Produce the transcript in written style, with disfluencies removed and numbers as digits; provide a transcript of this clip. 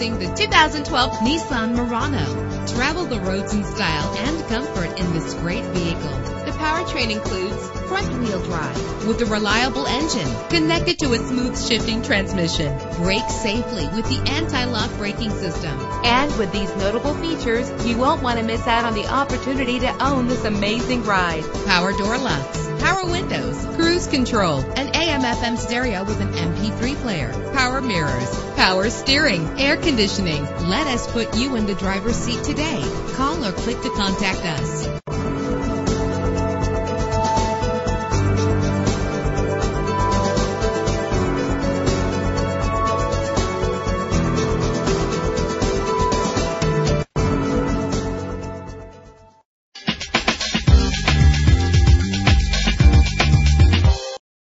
Introducing the 2012 Nissan Murano. Travel the roads in style and comfort in this great vehicle. The powertrain includes front-wheel drive with a reliable engine connected to a smooth shifting transmission. Brake safely with the anti-lock braking system. And with these notable features, you won't want to miss out on the opportunity to own this amazing ride. Power door locks, power windows, cruise control, an AM/FM stereo with an MP3 player, power mirrors, power steering, air conditioning. Let us put you in the driver's seat today. Call or click to contact us.